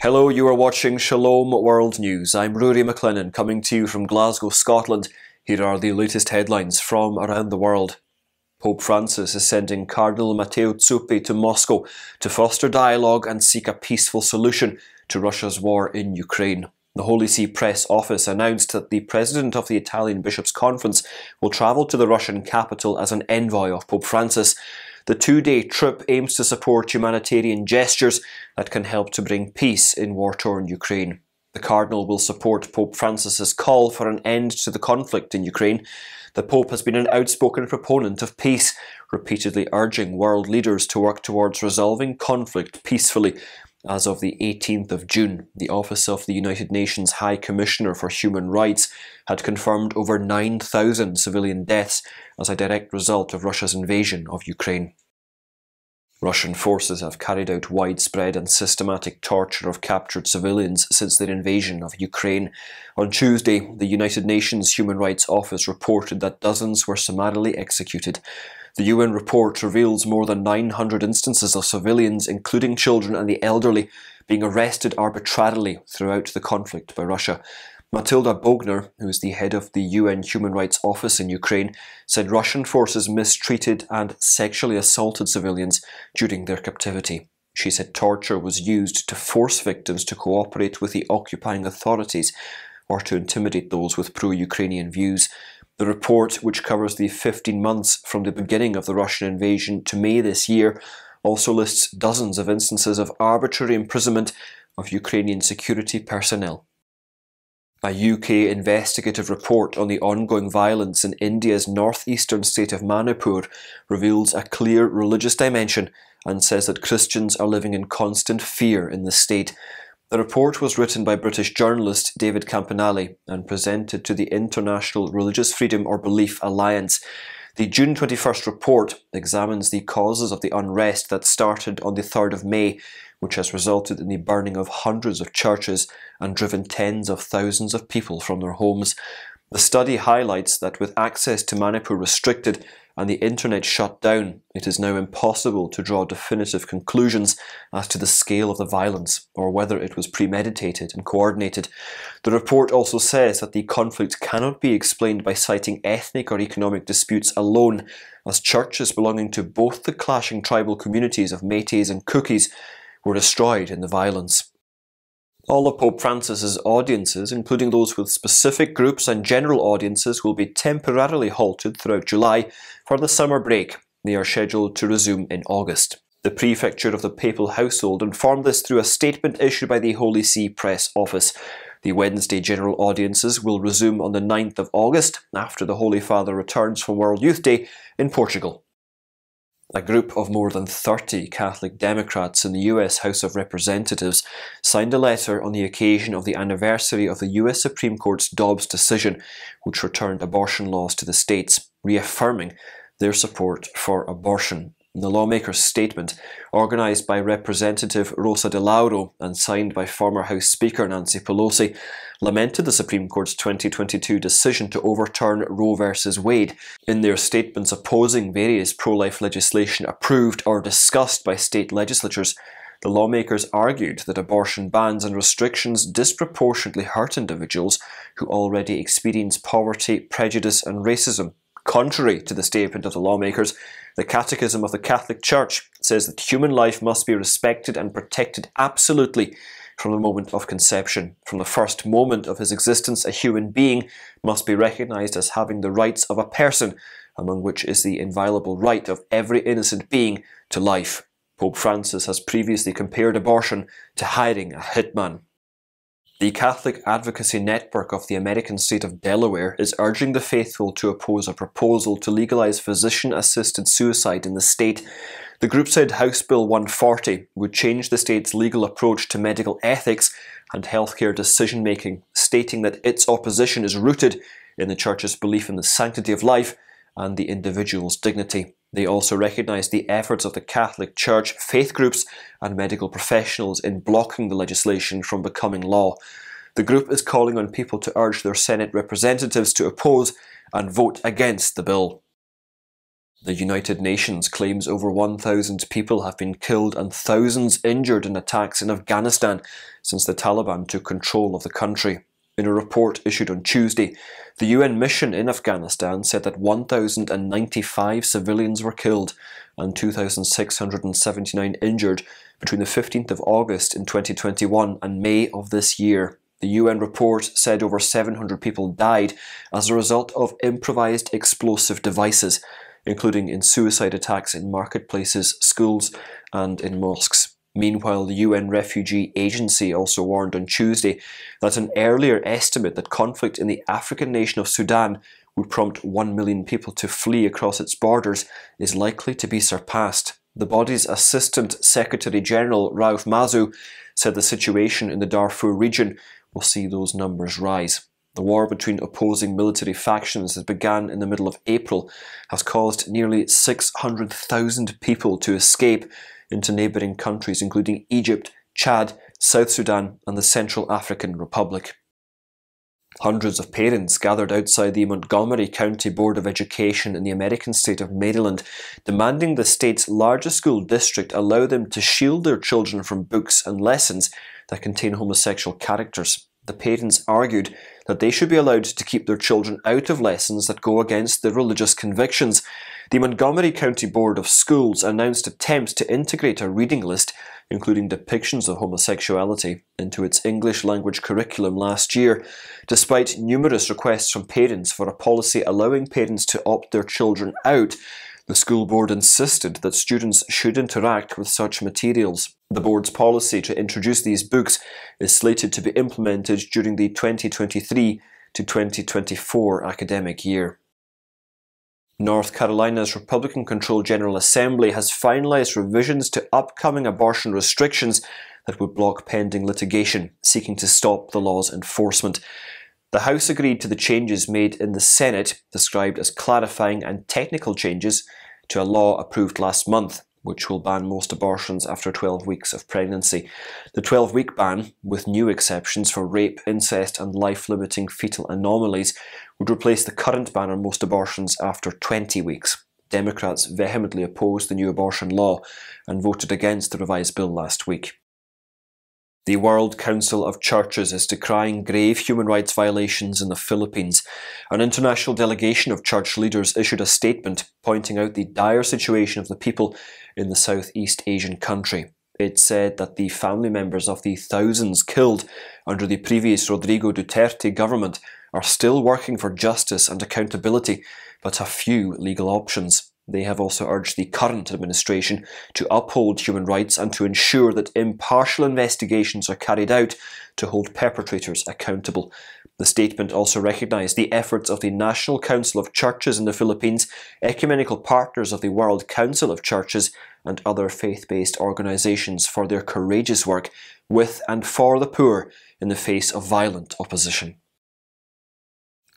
Hello, you are watching Shalom World News. I'm Rory McLennan, coming to you from Glasgow, Scotland. Here are the latest headlines from around the world. Pope Francis is sending Cardinal Matteo Zuppi to Moscow to foster dialogue and seek a peaceful solution to Russia's war in Ukraine. The Holy See press office announced that the president of the Italian Bishops' Conference will travel to the Russian capital as an envoy of Pope Francis. The two-day trip aims to support humanitarian gestures that can help to bring peace in war-torn Ukraine. The Cardinal will support Pope Francis's call for an end to the conflict in Ukraine. The Pope has been an outspoken proponent of peace, repeatedly urging world leaders to work towards resolving conflict peacefully. As of the 18th of June, the Office of the United Nations High Commissioner for Human Rights had confirmed over 9,000 civilian deaths as a direct result of Russia's invasion of Ukraine. Russian forces have carried out widespread and systematic torture of captured civilians since their invasion of Ukraine. On Tuesday, the United Nations Human Rights Office reported that dozens were summarily executed. The UN report reveals more than 900 instances of civilians, including children and the elderly, being arrested arbitrarily throughout the conflict by Russia. Matilda Bogner, who is the head of the UN Human Rights Office in Ukraine, said Russian forces mistreated and sexually assaulted civilians during their captivity. She said torture was used to force victims to cooperate with the occupying authorities or to intimidate those with pro-Ukrainian views. The report, which covers the 15 months from the beginning of the Russian invasion to May this year, also lists dozens of instances of arbitrary imprisonment of Ukrainian security personnel. A UK investigative report on the ongoing violence in India's northeastern state of Manipur reveals a clear religious dimension and says that Christians are living in constant fear in the state. The report was written by British journalist David Campanelli and presented to the International Religious Freedom or Belief Alliance. The June 21st report examines the causes of the unrest that started on the 3rd of May, which has resulted in the burning of hundreds of churches and driven tens of thousands of people from their homes. The study highlights that with access to Manipur restricted and the internet shut down, it is now impossible to draw definitive conclusions as to the scale of the violence or whether it was premeditated and coordinated. The report also says that the conflict cannot be explained by citing ethnic or economic disputes alone, as churches belonging to both the clashing tribal communities of Meiteis and Kukis were destroyed in the violence. All of Pope Francis's audiences, including those with specific groups and general audiences, will be temporarily halted throughout July for the summer break. They are scheduled to resume in August. The Prefecture of the Papal Household informed this through a statement issued by the Holy See press office. The Wednesday general audiences will resume on the 9th of August after the Holy Father returns from World Youth Day in Portugal. A group of more than 30 Catholic Democrats in the US House of Representatives signed a letter on the occasion of the anniversary of the US Supreme Court's Dobbs decision, which returned abortion laws to the states, reaffirming their support for abortion. The lawmaker's statement, organised by Representative Rosa DeLauro and signed by former House Speaker Nancy Pelosi, lamented the Supreme Court's 2022 decision to overturn Roe v. Wade. In their statements opposing various pro-life legislation approved or discussed by state legislatures, the lawmakers argued that abortion bans and restrictions disproportionately hurt individuals who already experience poverty, prejudice and racism. Contrary to the statement of the lawmakers, the Catechism of the Catholic Church says that human life must be respected and protected absolutely from the moment of conception. From the first moment of his existence, a human being must be recognized as having the rights of a person, among which is the inviolable right of every innocent being to life. Pope Francis has previously compared abortion to hiring a hitman. The Catholic Advocacy Network of the American state of Delaware is urging the faithful to oppose a proposal to legalize physician-assisted suicide in the state. The group said House Bill 140 would change the state's legal approach to medical ethics and healthcare decision-making, stating that its opposition is rooted in the Church's belief in the sanctity of life and the individual's dignity. They also recognize the efforts of the Catholic Church, faith groups and medical professionals in blocking the legislation from becoming law. The group is calling on people to urge their Senate representatives to oppose and vote against the bill. The United Nations claims over 1,000 people have been killed and thousands injured in attacks in Afghanistan since the Taliban took control of the country. In a report issued on Tuesday, the UN mission in Afghanistan said that 1,095 civilians were killed and 2,679 injured between the 15th of August in 2021 and May of this year. The UN report said over 700 people died as a result of improvised explosive devices, including in suicide attacks in marketplaces, schools, and in mosques. Meanwhile, the UN Refugee Agency also warned on Tuesday that an earlier estimate that conflict in the African nation of Sudan would prompt 1 million people to flee across its borders is likely to be surpassed. The body's Assistant Secretary-General, Rauf Mazou, said the situation in the Darfur region will see those numbers rise. The war between opposing military factions that began in the middle of April has caused nearly 600,000 people to escape into neighbouring countries including Egypt, Chad, South Sudan and the Central African Republic. Hundreds of parents gathered outside the Montgomery County Board of Education in the American state of Maryland, demanding the state's largest school district allow them to shield their children from books and lessons that contain homosexual characters. The parents argued that they should be allowed to keep their children out of lessons that go against their religious convictions. The Montgomery County Board of Schools announced attempts to integrate a reading list, including depictions of homosexuality, into its English language curriculum last year, despite numerous requests from parents for a policy allowing parents to opt their children out. The school board insisted that students should interact with such materials. The board's policy to introduce these books is slated to be implemented during the 2023 to 2024 academic year. North Carolina's Republican-controlled General Assembly has finalized revisions to upcoming abortion restrictions that would block pending litigation, seeking to stop the law's enforcement. The House agreed to the changes made in the Senate, described as clarifying and technical changes, to a law approved last month, which will ban most abortions after 12 weeks of pregnancy. The 12-week ban, with new exceptions for rape, incest and life-limiting fetal anomalies, would replace the current ban on most abortions after 20 weeks. Democrats vehemently opposed the new abortion law and voted against the revised bill last week. The World Council of Churches is decrying grave human rights violations in the Philippines. An international delegation of church leaders issued a statement pointing out the dire situation of the people in the Southeast Asian country. It said that the family members of the thousands killed under the previous Rodrigo Duterte government are still working for justice and accountability, but have few legal options. They have also urged the current administration to uphold human rights and to ensure that impartial investigations are carried out to hold perpetrators accountable. The statement also recognised the efforts of the National Council of Churches in the Philippines, ecumenical partners of the World Council of Churches and other faith-based organisations for their courageous work with and for the poor in the face of violent opposition.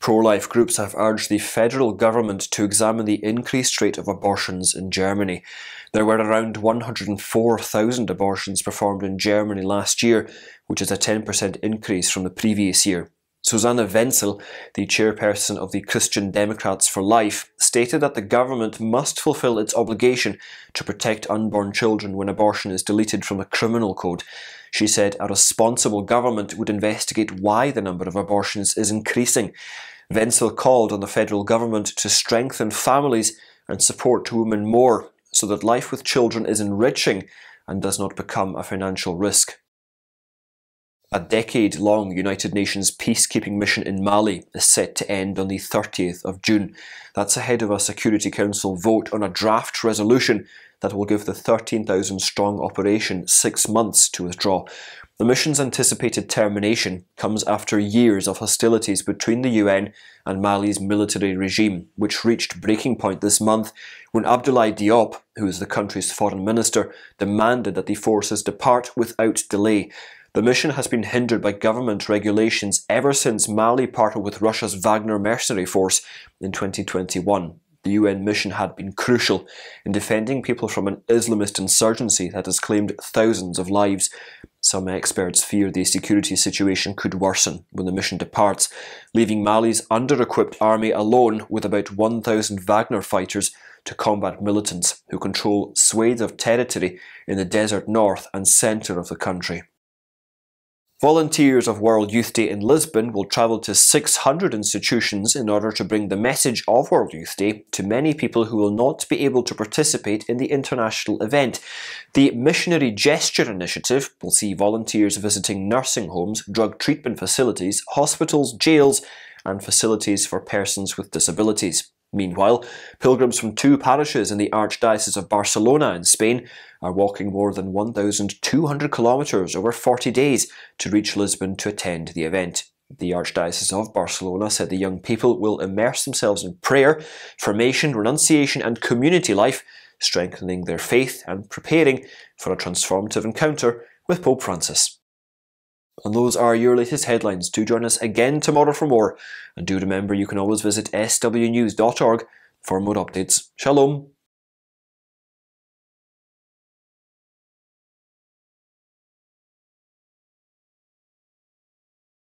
Pro-life groups have urged the federal government to examine the increased rate of abortions in Germany. There were around 104,000 abortions performed in Germany last year, which is a 10% increase from the previous year. Susanne Wenzel, the chairperson of the Christian Democrats for Life, stated that the government must fulfill its obligation to protect unborn children when abortion is deleted from a criminal code. She said a responsible government would investigate why the number of abortions is increasing. Wenzel called on the federal government to strengthen families and support women more, so that life with children is enriching and does not become a financial risk. A decade-long United Nations peacekeeping mission in Mali is set to end on the 30th of June. That's ahead of a Security Council vote on a draft resolution that will give the 13,000-strong operation 6 months to withdraw. The mission's anticipated termination comes after years of hostilities between the UN and Mali's military regime, which reached breaking point this month when Abdoulaye Diop, who is the country's foreign minister, demanded that the forces depart without delay. The mission has been hindered by government regulations ever since Mali partnered with Russia's Wagner mercenary force in 2021. The UN mission had been crucial in defending people from an Islamist insurgency that has claimed thousands of lives. Some experts fear the security situation could worsen when the mission departs, leaving Mali's under-equipped army alone with about 1,000 Wagner fighters to combat militants who control swathes of territory in the desert north and centre of the country. Volunteers of World Youth Day in Lisbon will travel to 600 institutions in order to bring the message of World Youth Day to many people who will not be able to participate in the international event. The Missionary Gesture Initiative will see volunteers visiting nursing homes, drug treatment facilities, hospitals, jails, and facilities for persons with disabilities. Meanwhile, pilgrims from two parishes in the Archdiocese of Barcelona in Spain are walking more than 1,200 kilometres over 40 days to reach Lisbon to attend the event. The Archdiocese of Barcelona said the young people will immerse themselves in prayer, formation, renunciation and community life, strengthening their faith and preparing for a transformative encounter with Pope Francis. And those are your latest headlines. Do join us again tomorrow for more. And do remember you can always visit swnews.org for more updates. Shalom.